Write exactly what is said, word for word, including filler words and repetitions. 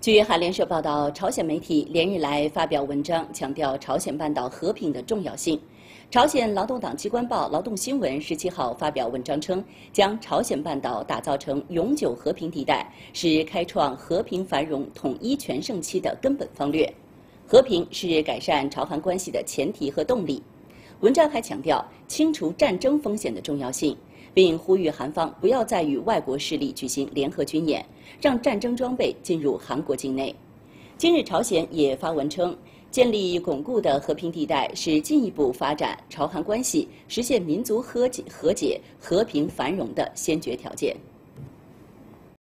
据韩联社报道，朝鲜媒体连日来发表文章，强调朝鲜半岛和平的重要性。朝鲜劳动党机关报《劳动新闻》十七号发表文章称，将朝鲜半岛打造成永久和平地带，是开创和平繁荣统一全盛期的根本方略。和平是改善朝韩关系的前提和动力。文章还强调清除战争风险的重要性，并呼吁韩方不要再与外国势力举行联合军演，让战争装备进入韩国境内。今日朝鲜也发文称，建立巩固的和平地带是进一步发展朝韩关系、实现民族和解、和平繁荣的先决条件。